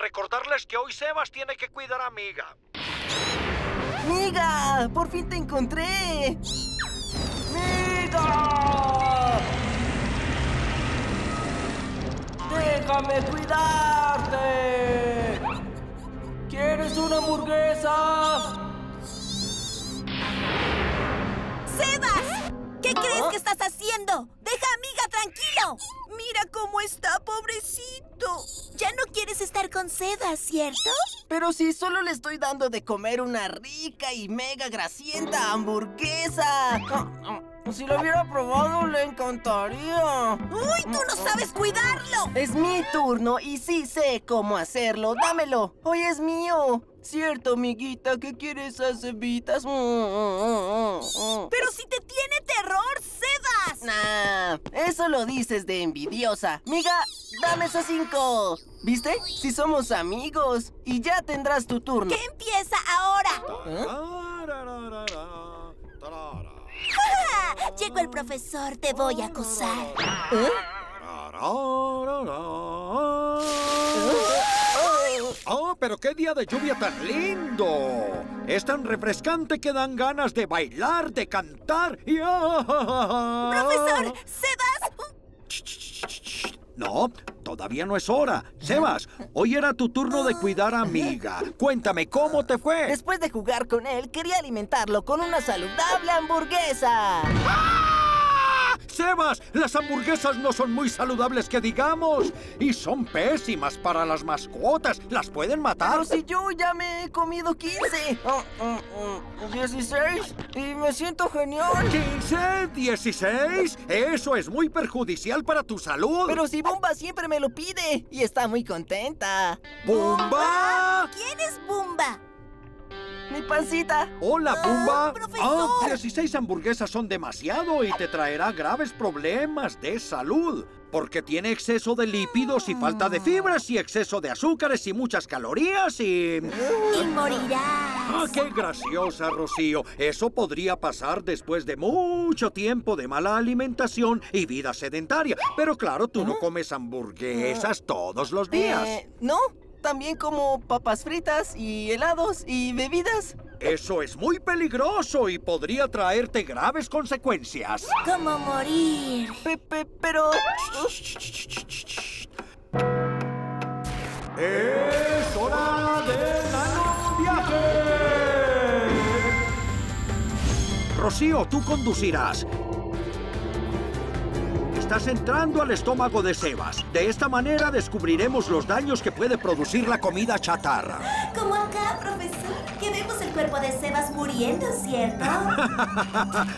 recordarles que hoy Sebas tiene que cuidar a Miga. ¡Miga! ¡Por fin te encontré! ¡Miga! ¡Déjame cuidarte! ¿Quieres una hamburguesa? ¡Sebas! ¿Qué crees que estás haciendo? ¡Deja a Miga tranquilo! ¡Mira cómo está, pobrecito! Ya no quieres estar con Sebas, ¿cierto? Pero si solo le estoy dando de comer una rica y mega grasienta hamburguesa. Si lo hubiera probado, le encantaría. ¡Uy, tú no sabes cuidarlo! Es mi turno y sí sé cómo hacerlo. ¡Dámelo! ¡Hoy es mío! Cierto, amiguita, ¿qué quieres esas cebitas? ¡Pero si te tiene terror, Sebas! Nah, eso lo dices de envidiosa. Miga, dame esos 5. ¿Viste? Si somos amigos. Y ya tendrás tu turno. ¿Qué empieza ahora? ¿Eh? Llegó el profesor, te voy a acosar. ¿Eh? ¡Oh, pero qué día de lluvia tan lindo! Es tan refrescante que dan ganas de bailar, de cantar y... ¡Profesor! ¡Sebas! No, todavía no es hora. Sebas, hoy era tu turno de cuidar a Miga. Cuéntame, ¿cómo te fue? Después de jugar con él, quería alimentarlo con una saludable hamburguesa. ¡Sebas! Las hamburguesas no son muy saludables que digamos. Y son pésimas para las mascotas. Las pueden matar. Pero si yo ya me he comido 15. 16. Y me siento genial. ¿15? ¿16? Eso es muy perjudicial para tu salud. Pero si Bumba siempre me lo pide. Y está muy contenta. ¿Bumba? ¿Quién es Bumba? ¡Mi pancita! ¡Hola, Bumba! ¡Profesor! 16 hamburguesas son demasiado y te traerá graves problemas de salud. Porque tiene exceso de lípidos y falta de fibras y exceso de azúcares y muchas calorías y... ¡Y morirás! ¡Ah, qué graciosa, Rocío! Eso podría pasar después de mucho tiempo de mala alimentación y vida sedentaria. Pero claro, tú no comes hamburguesas todos los días. ¿No? También como papas fritas y helados y bebidas. Eso es muy peligroso y podría traerte graves consecuencias. Como morir. Pero... ¡Es hora de nanoviaje! Rocío, tú conducirás. Estás entrando al estómago de Sebas. De esta manera descubriremos los daños que puede producir la comida chatarra. Como acá, profesor, que vemos el cuerpo de Sebas muriendo, ¿cierto?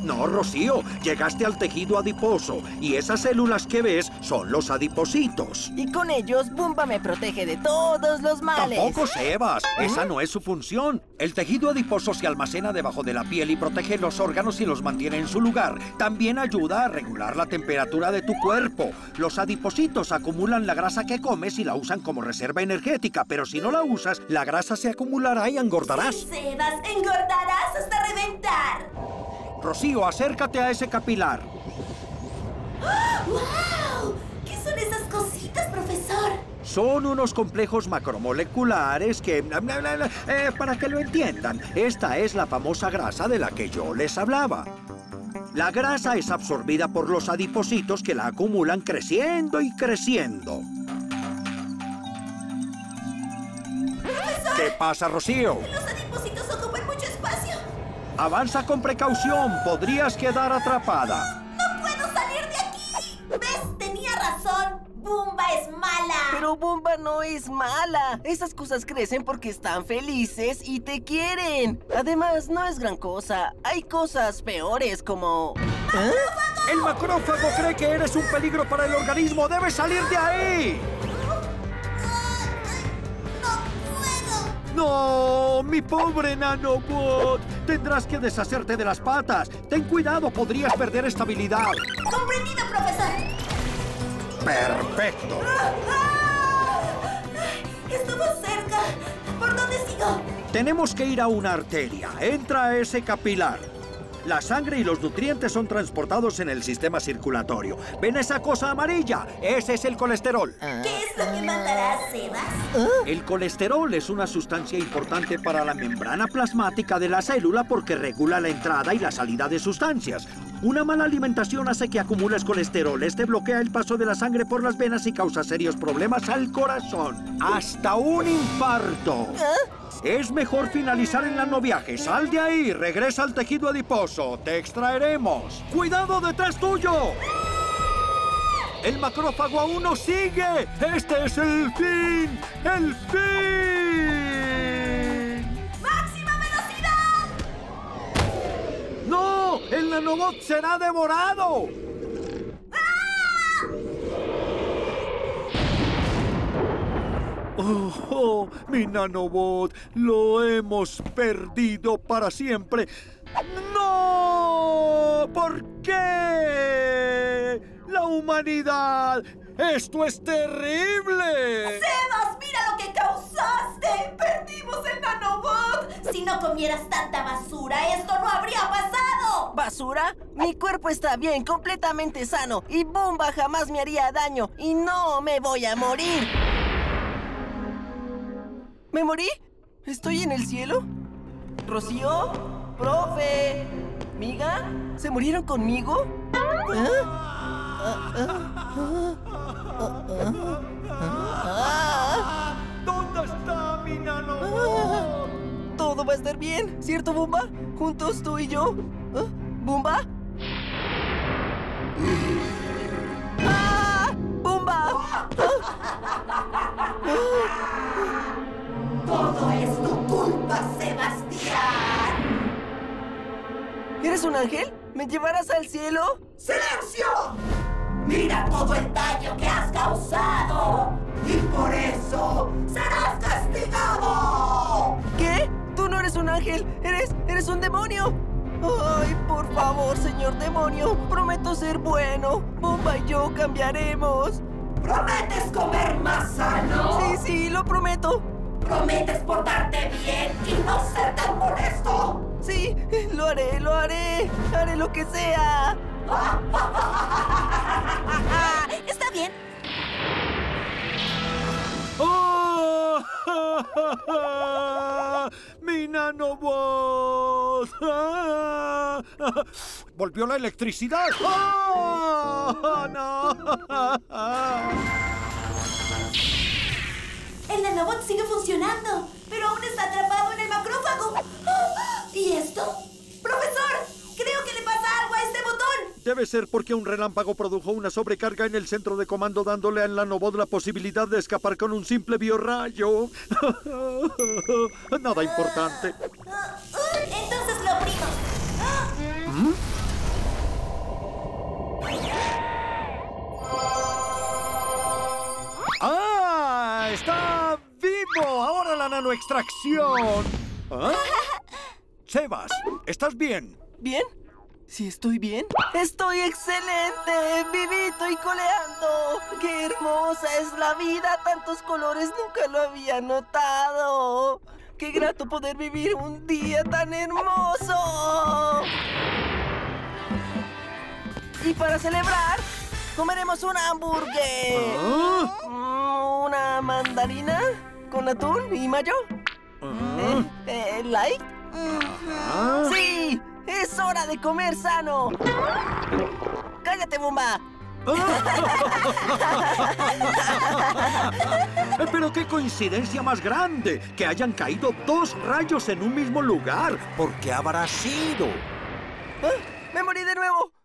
No, Rocío, llegaste al tejido adiposo y esas células que ves son los adipocitos. Y con ellos, Bumba me protege de todos los males. Tampoco, Sebas. Esa no es su función. El tejido adiposo se almacena debajo de la piel y protege los órganos y los mantiene en su lugar. También ayuda a regular la temperatura de tu cuerpo. Los adipocitos acumulan la grasa que comes y la usan como reserva energética, pero si no la usas, la grasa se acumulará y engordarás. Sí, Sebas, engordarás hasta reventar. Rocío, acércate a ese capilar. ¡Oh, wow! ¿Qué son esas cositas, profesor? Son unos complejos macromoleculares que... para que lo entiendan, esta es la famosa grasa de la que yo les hablaba. La grasa es absorbida por los adipocitos que la acumulan creciendo y creciendo. ¡Profesor! ¿Qué pasa, Rocío? Los adipocitos ocupan mucho espacio. Avanza con precaución. Podrías quedar atrapada. ¡No puedo salir de aquí! ¿Ves? Tenía razón. Bumba es mala. Pero Bumba no es mala. Esas cosas crecen porque están felices y te quieren. Además, no es gran cosa. Hay cosas peores como... ¿Eh? ¡El macrófago cree que eres un peligro para el organismo! ¡Debes salir de ahí! ¡No! ¡Mi pobre nanobot! Tendrás que deshacerte de las patas. Ten cuidado, podrías perder estabilidad. ¡Comprendido, profesor! ¡Perfecto! ¡Estuvo cerca! ¿Por dónde sigo? Tenemos que ir a una arteria. Entra a ese capilar. La sangre y los nutrientes son transportados en el sistema circulatorio. ¿Ven esa cosa amarilla? Ese es el colesterol. ¿Qué es lo que matará a Sebas? El colesterol es una sustancia importante para la membrana plasmática de la célula porque regula la entrada y la salida de sustancias. Una mala alimentación hace que acumules colesterol. Este bloquea el paso de la sangre por las venas y causa serios problemas al corazón. ¡Hasta un infarto! Es mejor finalizar el nanoviaje. ¡Sal de ahí! ¡Regresa al tejido adiposo! ¡Te extraeremos! ¡Cuidado detrás tuyo! ¡El macrófago aún nos sigue! ¡Este es el fin! ¡El fin! ¡Máxima velocidad! ¡No! ¡El nanobot será devorado! Oh, ¡oh! ¡Mi nanobot! ¡Lo hemos perdido para siempre! ¡No! ¿Por qué? ¡La humanidad! ¡Esto es terrible! ¡Sebas, mira lo que causaste! ¡Perdimos el nanobot! Si no comieras tanta basura, esto no habría pasado. ¿Basura? Mi cuerpo está bien, completamente sano. Y Bumba jamás me haría daño. Y no me voy a morir. ¿Me morí? ¿Estoy en el cielo? ¿Rocío? ¡Profe! ¿Miga? ¿Se murieron conmigo? ¿Dónde está mi nanobot? Todo va a estar bien, ¿cierto, Bumba? Juntos tú y yo. ¿Bumba? ¡Ah! ¡Bumba! ¡Todo es tu culpa, Sebastián! ¿Eres un ángel? ¿Me llevarás al cielo? ¡Silencio! ¡Mira todo el daño que has causado! ¡Y por eso serás castigado! ¿Qué? ¡Tú no eres un ángel! ¡Eres un demonio! ¡Ay, por favor, señor demonio! ¡Prometo ser bueno! ¡Bumba y yo cambiaremos! ¿Prometes comer más sano? Sí, sí, lo prometo. ¿Prometes portarte bien y no ser tan molesto? Sí, lo haré, lo haré. Haré lo que sea. Está bien. ¡Oh! ¡Mi nanobot! ¡Volvió la electricidad! ¡Oh, no! El nanobot sigue funcionando, pero aún está atrapado en el macrófago. ¿Y esto? ¡Profesor! ¡Creo que le pasa algo a este botón! Debe ser porque un relámpago produjo una sobrecarga en el centro de comando, dándole al nanobot la posibilidad de escapar con un simple biorrayo. Nada importante. Entonces lo abrimos. ¡Ah! ¡Está vivo! ¡Ahora la nanoextracción! ¿Ah? Sebas, ¿estás bien? ¿Bien? ¿Sí estoy bien? ¡Estoy excelente! ¡Vivito y coleando! ¡Qué hermosa es la vida! ¡Tantos colores! ¡Nunca lo había notado! ¡Qué grato poder vivir un día tan hermoso! Y para celebrar, comeremos un hamburgués. ¿Ah? Una mandarina con atún y mayo. ¿Ah? ¿Like? ¿Ah? ¡Sí! ¡Es hora de comer sano! ¡Cállate, Bumba! Pero qué coincidencia más grande que hayan caído dos rayos en un mismo lugar. ¿Por qué habrá sido? ¿Ah? ¡Me morí de nuevo!